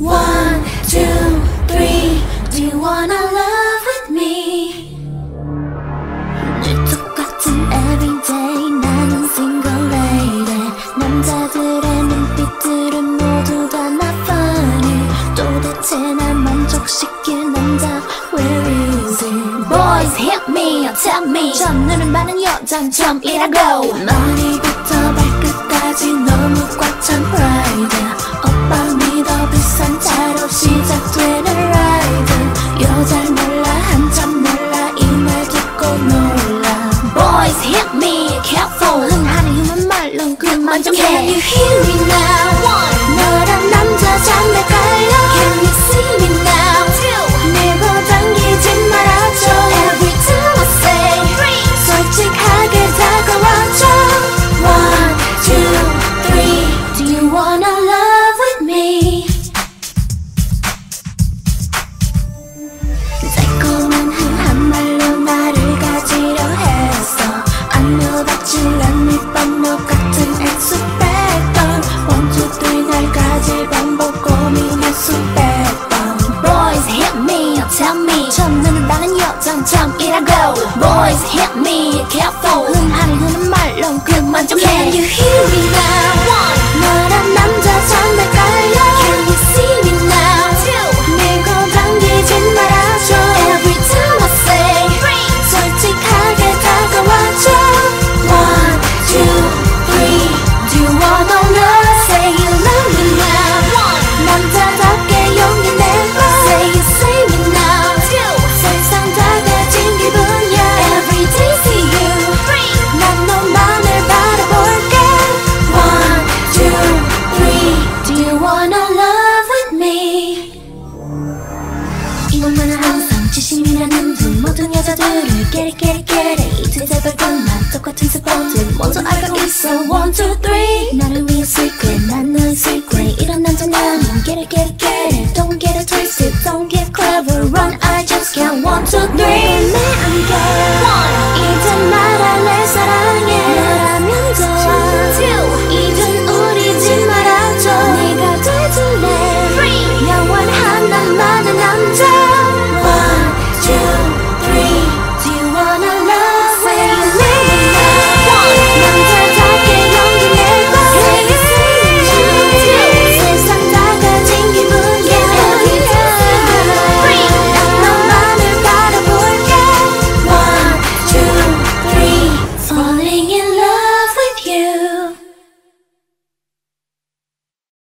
1, 2, 3, do you wanna love with me? 늘 똑같은 everyday 나는 single lady. 남자들의 눈빛들은 모두 다 not funny. 도대체 날 만족시킬 남자 where is it? Boys hit me or tell me 점 눈은 많은 여잔 점이라고. 머리부터 발끝까지 너무 꽉 찬 pride. Can you hear me now? 1. 너란 남자 장난가요? Can you see me now? 2. 밀고 당기지 말아줘. Every time I say 3. 솔직하게 다가와줘. 1, 2, 3, do you wanna love with me? 달콤한 한말로 나를 가지려 했어. I know that you love me but no 같은 수백번 1, 2, 3 날 가질 방법 고민해 수백번. Boys hit me or tell me 점 눈을 나는 여잔 점이라고. Boys hit me careful 흥하는 흐는 말론 그만 좀 해. Can you hear me now? 1. 너란 남자 장난가요? Can you see me now? 2. 밀고 당기진 말아줘. Every time I say 3. 솔직하게 다가와줘. 1, 2, 3, do you wanna love? Say you love me now. 1. 남자답게 용기 내봐. Say you save me now. 2. 세상 다 가진 기분이야. Every day see you. 3. 난 너만을 바라볼게. 1, 2, 3, do you wanna love with me? 이것만은 항상 진심이라는 분 모든 여자들을 깨리깨리깨리 이틀 제발 그만 똑같은 습관들 모두 알고 있어. 1, 2, 3 나를 위해 secret 난 너의 secret 이런 남자 나는 get it get it get it don't get it twisted don't get clever run I just can't. 1, 2, 3